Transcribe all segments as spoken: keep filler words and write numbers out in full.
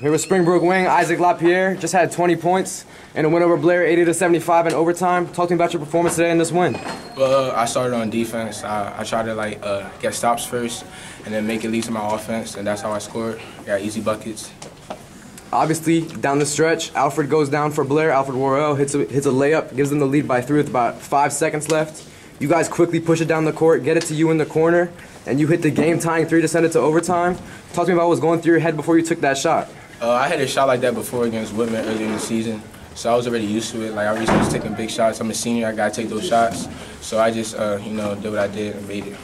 Here with Springbrook wing, Isaac LaPierre just had twenty points and a win over Blair, eighty to seventy-five in overtime. Talk to me about your performance today in this win. Well, uh, I started on defense. I, I tried to like uh, get stops first and then make it lead to my offense, and that's how I scored. I got easy buckets. Obviously, down the stretch, Alfred goes down for Blair. Alfred Worrell hits a, hits a layup, gives them the lead by three with about five seconds left. You guys quickly push it down the court, get it to you in the corner, and you hit the game-tying three to send it to overtime. Talk to me about what was going through your head before you took that shot. Uh, I had a shot like that before against Whitman earlier in the season, so I was already used to it. Like, I recently was taking big shots. I'm a senior. I got to take those shots. So I just, uh, you know, did what I did and made it.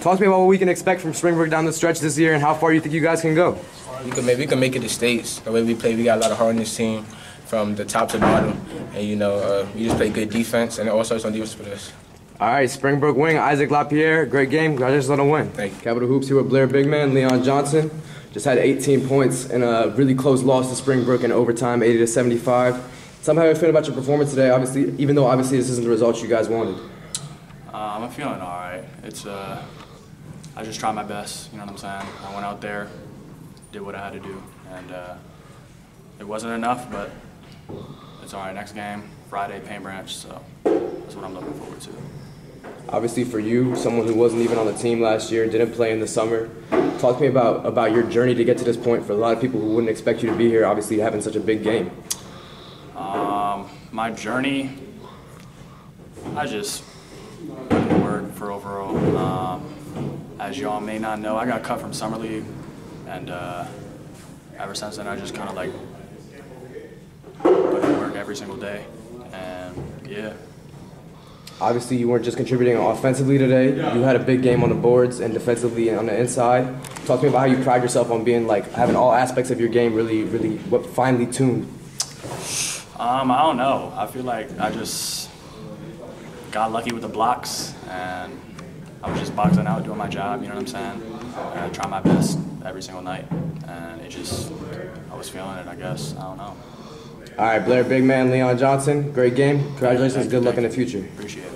Talk to me about what we can expect from Springbrook down the stretch this year and how far you think you guys can go. We can make, we can make it to states. The way we play, we got a lot of heart in this team from the top to bottom. And, you know, uh, we just play good defense, and it all starts on defense for us. All right, Springbrook wing, Isaac LaPierre, great game. Congratulations on the win. Thank you. Capital Hoops here with Blair big man, Leon Johnson. Just had eighteen points in a really close loss to Springbrook in overtime, eighty to seventy-five. somehow you're feeling about your performance today, obviously, even though obviously this isn't the result you guys wanted? Um, I'm feeling all right. It's, uh, I just tried my best, you know what I'm saying? I went out there, did what I had to do, and uh, it wasn't enough, but it's all right. Next game, Friday, Paint Branch, so that's what I'm looking forward to. Obviously for you, someone who wasn't even on the team last year, didn't play in the summer, talk to me about, about your journey to get to this point. For a lot of people who wouldn't expect you to be here, obviously having such a big game. Um, my journey, I just put in the work for overall. Um, as y'all may not know, I got cut from Summer League, and uh, ever since then I just kind of like put in work every single day, and yeah. Obviously, you weren't just contributing offensively today. You had a big game on the boards and defensively and on the inside. Talk to me about how you pride yourself on being like having all aspects of your game really, really what finely tuned. Um, I don't know. I feel like I just got lucky with the blocks, and I was just boxing out, doing my job. You know what I'm saying? And I try my best every single night, and it just I was feeling it. I guess I don't know. All right, Blair, big man, Leon Johnson, great game. Congratulations, good luck in the future. Appreciate it.